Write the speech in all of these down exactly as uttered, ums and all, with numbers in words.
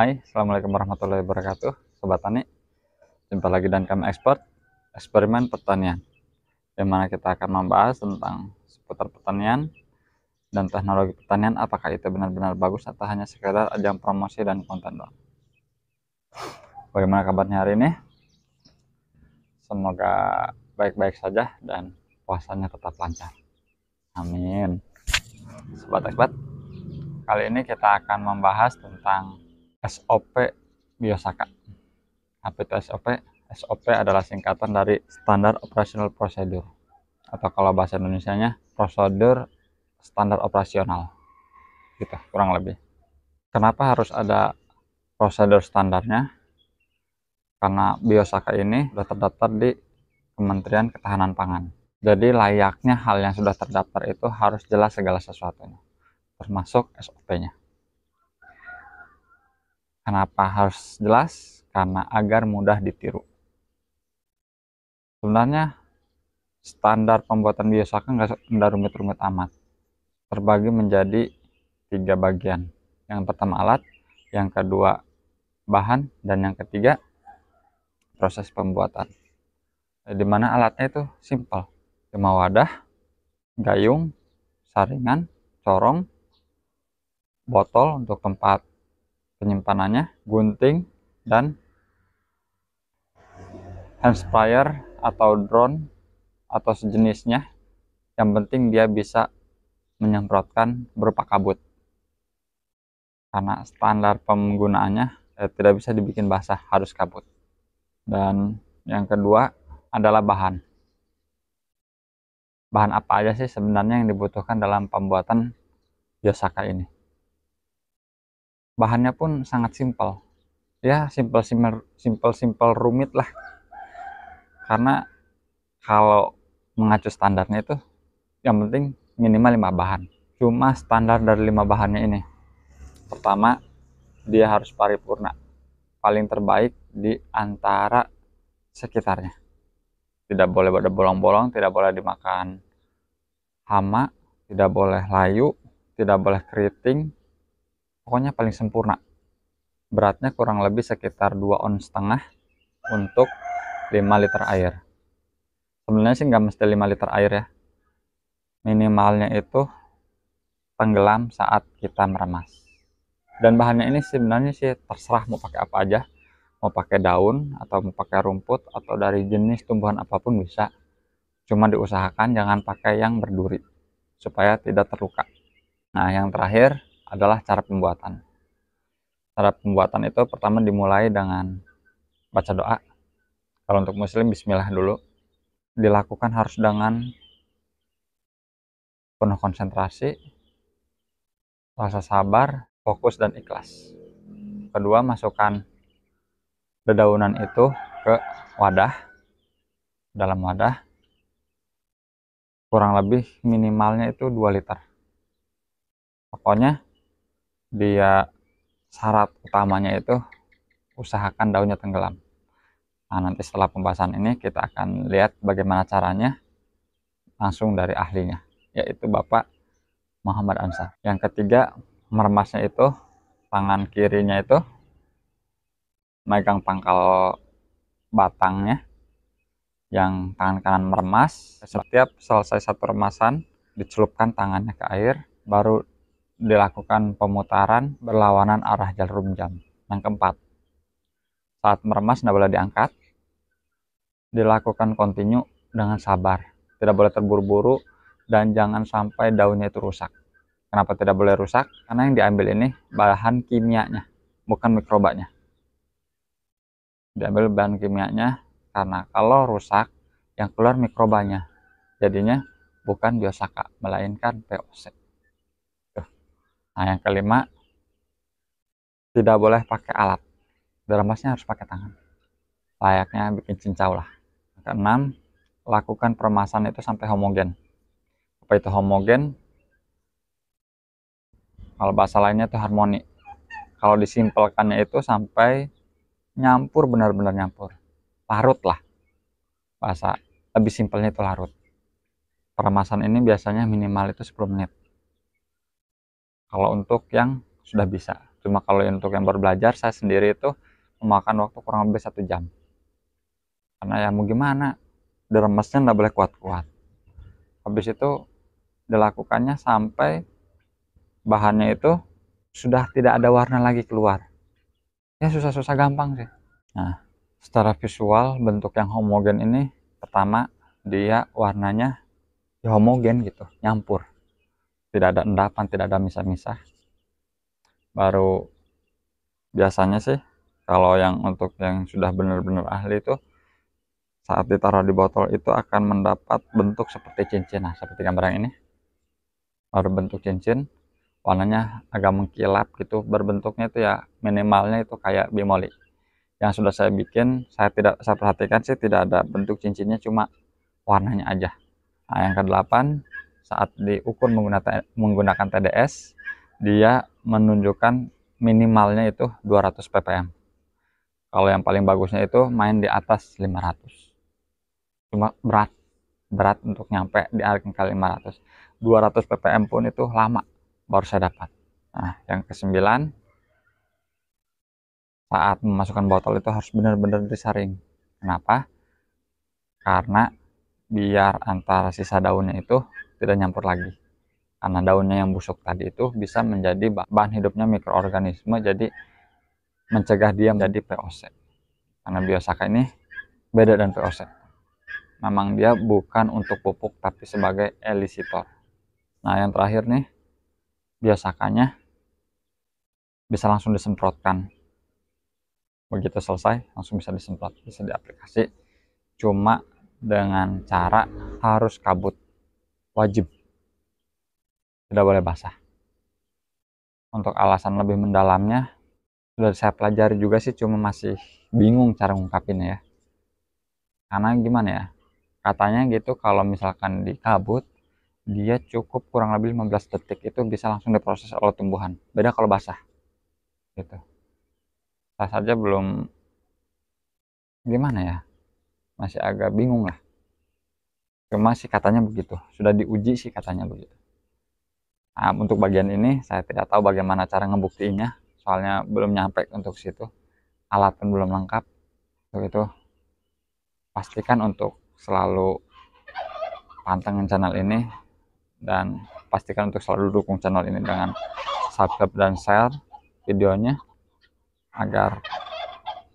Hai, assalamualaikum warahmatullahi wabarakatuh, sobat tani. Jumpa lagi dan kami ekspor eksperimen pertanian, di mana kita akan membahas tentang seputar pertanian dan teknologi pertanian. Apakah itu benar-benar bagus atau hanya sekedar ajang promosi dan konten doang? Bagaimana kabarnya hari ini? Semoga baik-baik saja dan puasanya tetap lancar. Amin. Sobat ekspor, kali ini kita akan membahas tentang S O P Biosaka. Apa itu S O P? S O P adalah singkatan dari Standar Operasional Procedure, atau kalau bahasa Indonesianya prosedur standar operasional, gitu kurang lebih. Kenapa harus ada prosedur standarnya? Karena Biosaka ini sudah terdaftar di Kementerian Ketahanan Pangan. Jadi layaknya hal yang sudah terdaftar itu harus jelas segala sesuatunya, termasuk S O P-nya. Kenapa harus jelas? Karena agar mudah ditiru. Sebenarnya standar pembuatan Biosaka nggak rumit-rumit amat. Terbagi menjadi tiga bagian. Yang pertama alat, yang kedua bahan, dan yang ketiga proses pembuatan. Di mana alatnya itu simple, cuma wadah, gayung, saringan, corong, botol untuk tempat penyimpanannya, gunting, dan hand sprayer atau drone atau sejenisnya. Yang penting dia bisa menyemprotkan berupa kabut, karena standar penggunaannya eh, tidak bisa dibikin basah, harus kabut. Dan yang kedua adalah bahan. Bahan apa aja sih sebenarnya yang dibutuhkan dalam pembuatan Biosaka ini? Bahannya pun sangat simpel, ya simpel simpel simpel simpel rumit lah, karena kalau mengacu standarnya itu yang penting minimal lima bahan. Cuma standar dari lima bahannya ini, pertama dia harus paripurna, paling terbaik di antara sekitarnya, tidak boleh ada bolong-bolong, tidak boleh dimakan hama, tidak boleh layu, tidak boleh keriting. Pokoknya paling sempurna. Beratnya kurang lebih sekitar dua on setengah untuk lima liter air. Sebenarnya sih nggak mesti lima liter air ya. Minimalnya itu tenggelam saat kita meremas. Dan bahannya ini sebenarnya sih terserah mau pakai apa aja. Mau pakai daun, atau mau pakai rumput, atau dari jenis tumbuhan apapun bisa. Cuma diusahakan jangan pakai yang berduri, supaya tidak terluka. Nah, yang terakhir adalah cara pembuatan. Cara pembuatan itu pertama dimulai dengan baca doa. Kalau untuk muslim bismillah dulu. Dilakukan harus dengan penuh konsentrasi, rasa sabar, fokus, dan ikhlas. Kedua, masukkan dedaunan itu ke wadah. Dalam wadah kurang lebih minimalnya itu dua liter. Pokoknya dia syarat utamanya itu usahakan daunnya tenggelam. Nah, nanti setelah pembahasan ini kita akan lihat bagaimana caranya langsung dari ahlinya, yaitu Bapak Muhammad Ansar. Yang ketiga, meremasnya itu tangan kirinya itu megang pangkal batangnya, yang tangan kanan meremas. Setiap selesai satu remasan dicelupkan tangannya ke air, baru dilakukan pemutaran berlawanan arah jarum jam. Yang keempat, saat meremas tidak boleh diangkat, dilakukan kontinu dengan sabar, tidak boleh terburu-buru, dan jangan sampai daunnya itu rusak. Kenapa tidak boleh rusak? Karena yang diambil ini bahan kimianya, bukan mikrobanya. Diambil bahan kimianya, karena kalau rusak yang keluar mikrobanya, jadinya bukan Biosaka melainkan P O C. Nah, yang kelima, tidak boleh pakai alat. Meremasnya harus pakai tangan. Layaknya bikin cincau lah. Keenam, lakukan peremasan itu sampai homogen. Apa itu homogen? Kalau bahasa lainnya itu harmoni. Kalau disimpelkannya itu sampai nyampur, benar-benar nyampur. Larut lah. Bahasa lebih simpelnya itu larut. Peremasan ini biasanya minimal itu sepuluh menit. Kalau untuk yang sudah bisa, Cuma kalau untuk yang baru belajar, saya sendiri itu memakan waktu kurang lebih satu jam. Karena ya mau gimana, deremesnya nggak boleh kuat-kuat. Habis itu dilakukannya sampai bahannya itu sudah tidak ada warna lagi keluar. Ya susah-susah gampang sih. Nah, secara visual bentuk yang homogen ini, pertama dia warnanya ya homogen gitu, nyampur. Tidak ada endapan, tidak ada misah-misah. Baru biasanya sih kalau yang untuk yang sudah benar-benar ahli itu saat ditaruh di botol itu akan mendapat bentuk seperti cincin, nah seperti gambar yang ini. Baru bentuk cincin, warnanya agak mengkilap gitu, berbentuknya itu ya minimalnya itu kayak bimoli. Yang sudah saya bikin, saya tidak saya perhatikan sih tidak ada bentuk cincinnya, cuma warnanya aja. Nah, yang kedelapan, saat diukur menggunakan menggunakan T D S, dia menunjukkan minimalnya itu dua ratus ppm. Kalau yang paling bagusnya itu main di atas lima ratus. Cuma berat berat untuk nyampe di angka lima ratus. Dua ratus ppm pun itu lama baru saya dapat. Nah, yang kesembilan, saat memasukkan botol itu harus benar-benar disaring. Kenapa? Karena biar antara sisa daunnya itu tidak nyampur lagi, karena daunnya yang busuk tadi itu bisa menjadi bahan hidupnya mikroorganisme, jadi mencegah dia menjadi P O C. Karena Biosaka ini beda dan P O C, memang dia bukan untuk pupuk tapi sebagai elisitor. Nah, yang terakhir nih, Biosakanya bisa langsung disemprotkan. Begitu selesai langsung bisa disemprot, bisa diaplikasi. Cuma dengan cara harus kabut, wajib, tidak boleh basah. Untuk alasan lebih mendalamnya sudah saya pelajari juga sih, cuma masih bingung cara ngungkapinnya ya. Karena gimana ya, katanya gitu kalau misalkan di kabut dia cukup kurang lebih lima belas detik itu bisa langsung diproses oleh tumbuhan. Beda kalau basah gitu. Saya saja belum, gimana ya, masih agak bingung lah. Cuma sih katanya begitu, sudah diuji sih katanya begitu. Nah, untuk bagian ini saya tidak tahu bagaimana cara ngebuktinya, soalnya belum nyampe untuk situ, alat pun belum lengkap. Untuk itu pastikan untuk selalu pantengin channel ini, dan pastikan untuk selalu dukung channel ini dengan subscribe dan share videonya, agar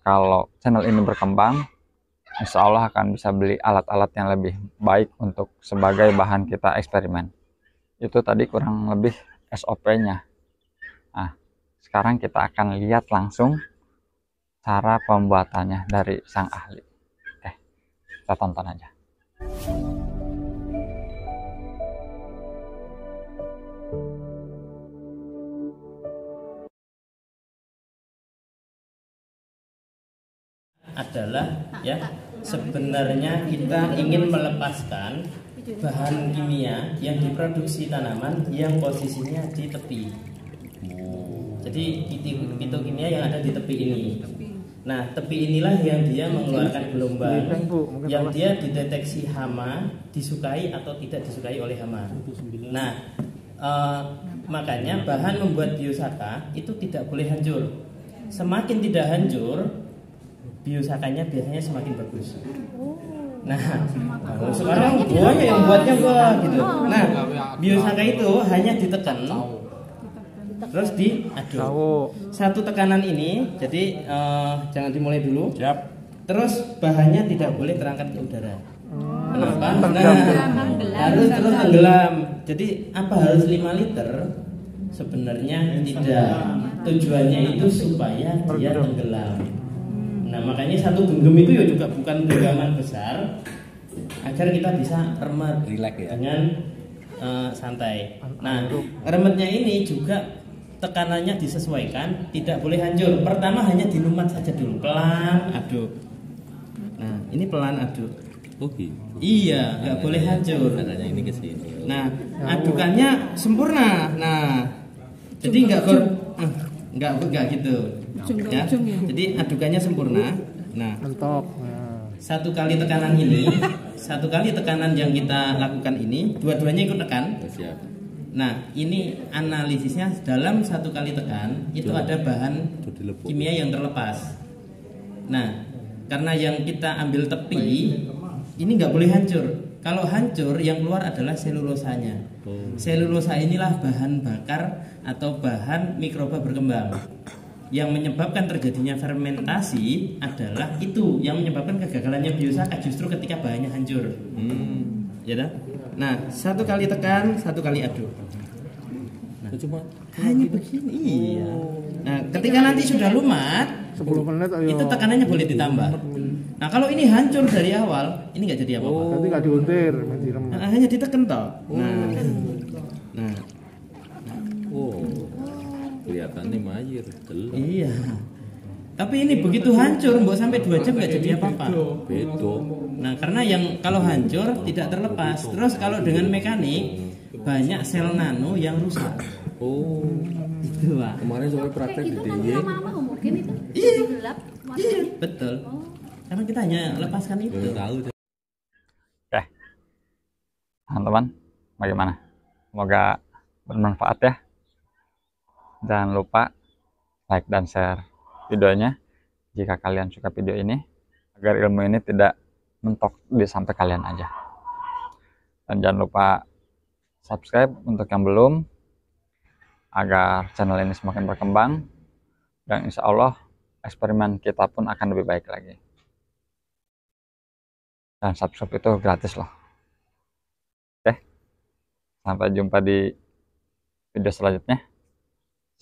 kalau channel ini berkembang insya Allah akan bisa beli alat-alat yang lebih baik untuk sebagai bahan kita eksperimen. Itu tadi kurang lebih S O P-nya. Nah, sekarang kita akan lihat langsung cara pembuatannya dari sang ahli. Oke, kita tonton aja. Adalah ya, sebenarnya kita ingin melepaskan bahan kimia yang diproduksi tanaman yang posisinya di tepi. Jadi fitokimia yang ada di tepi ini. Nah, tepi inilah yang dia mengeluarkan gelombang yang dia dideteksi hama, disukai atau tidak disukai oleh hama. Nah, eh, makanya bahan membuat Biosaka itu tidak boleh hancur. Semakin tidak hancur, Biosakanya biasanya semakin bagus. Nah, oh, sekarang gua yang buatnya gua gitu. Nah, Biosaka itu hanya ditekan, terus diaduk. Satu tekanan ini, jadi uh, jangan dimulai dulu. Terus bahannya tidak boleh terangkat ke udara. Kenapa? Nah, harus terus tenggelam. Jadi apa harus lima liter? Sebenarnya tidak. Tujuannya itu supaya dia tenggelam. Nah, makanya satu genggam itu ya juga bukan genggaman besar, agar kita bisa remet dengan uh, santai. Nah, remetnya ini juga tekanannya disesuaikan, tidak boleh hancur. Pertama hanya dilumat saja dulu, pelan aduk. Nah, ini pelan aduk. Oke. Iya, nggak boleh hancur. Ini ke sini. Nah, adukannya sempurna. Nah, jadi nggak nggak nggak gitu. Ya, jadi adukannya sempurna. Nah, satu kali tekanan ini, satu kali tekanan yang kita lakukan ini, dua-duanya ikut tekan. Nah, ini analisisnya dalam satu kali tekan itu ada bahan kimia yang terlepas. Nah, karena yang kita ambil tepi ini nggak boleh hancur. Kalau hancur yang keluar adalah selulosanya. Selulosa inilah bahan bakar atau bahan mikroba berkembang. Yang menyebabkan terjadinya fermentasi adalah itu yang menyebabkan kegagalannya biosaka justru ketika bahannya hancur. Hmm. Ya dah. Nah, satu kali tekan, satu kali aduk. Nah, cuma hanya begini. Iya. Nah, ketika nanti sudah lumat, sepuluh menit itu tekanannya boleh ditambah. Nah, kalau ini hancur dari awal, ini nggak jadi apa-apa. Nanti nggak diuntir, nah, hanya ditekan toh. Oh. Nah, nah, nah. Oh. Kelihatannya majir, gelap. Iya. Tapi ini begitu hancur, mbok sampai dua jam nggak jadi apa-apa. Nah, karena yang kalau hancur tidak terlepas. Terus kalau dengan mekanik banyak sel nano yang rusak. Oh, itu pak. Kemarin soal praktek di D I Y. Iya, betul. Karena kita hanya lepaskan itu. Oke, teman-teman, bagaimana? Semoga bermanfaat ya. Jangan lupa like dan share videonya jika kalian suka video ini, agar ilmu ini tidak mentok di sampai kalian aja. Dan jangan lupa subscribe untuk yang belum, agar channel ini semakin berkembang. Dan insya Allah eksperimen kita pun akan lebih baik lagi. Dan subscribe itu gratis loh. Oke, sampai jumpa di video selanjutnya.